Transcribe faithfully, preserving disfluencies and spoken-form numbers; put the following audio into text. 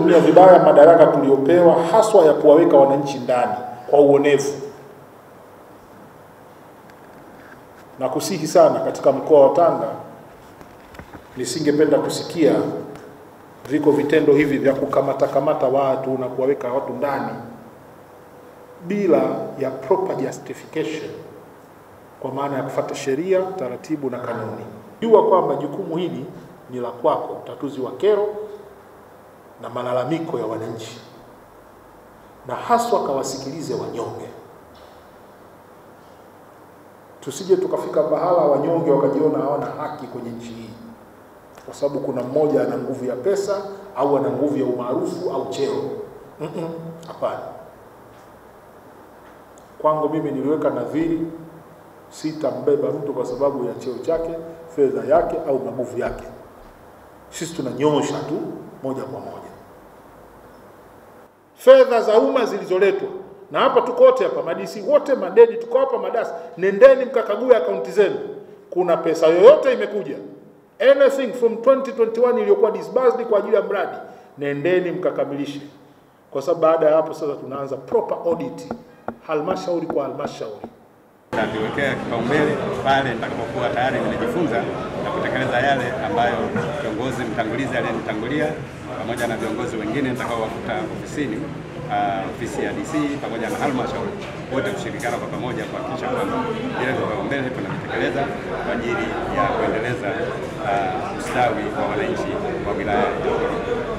kutumia vibaya madaraka tuliopewa, haswa ya kuwaweka wananchi ndani kwa uonevu. Na kusihi sana katika mkoa wa Tanga, nisingependa kusikia viko vitendo hivi vya kukamata kamata watu na kuwaweka watu ndani bila ya proper justification, kwa maana ya kufuata sheria, taratibu na kanuni. Jua kwamba jukumu hili ni la kwako, utatuzi wa kero na malalamiko ya wananchi, na haswa kawasikilize wanyonge. Tusije tukafika bahala wanyonge wakajiona hawana haki kwenye nchi hii, kwa sababu kuna mmoja ana nguvu ya pesa au ana nguvu ya umaarufu au cheo. Mhm, hapana. Kwangu mimi niliweka nadhiri, sitambeba mtu kwa sababu ya cheo chake, fedha yake au mabuvu yake. Sisi tunanyosha tu moja kwa moja. Fedha za umma zilizoletwa, na hapa tuko wote hapa, madisi wote, madeni tuko hapa, madasi, nendeni mkakague akaunti zenu. Kuna pesa yoyote imekuja, anything from twenty twenty-one iliyokuwa disbursed kwa ajili ya mradi, nendeni mkakamilishe. Kwa sababu baada ya hapo sasa tunaanza proper audit, halmashauri kwa halmashauri. Naviwekea kipaumbele pale nitakapokuwa tayari nimejifunza na kutekeleza yale ambayo kiongozi mtangulizi aliyenitangulia pamoja na viongozi wengine nitakaowakuta ofisini, uh, ofisi ya D C pamoja na halmashauri, wote kushirikiana kwa pamoja kuhakikisha kwamba ile vipaumbele tunavitekeleza kwa ajili ya kuendeleza uh, ustawi wa wananchi wa wilaya ya Tanga.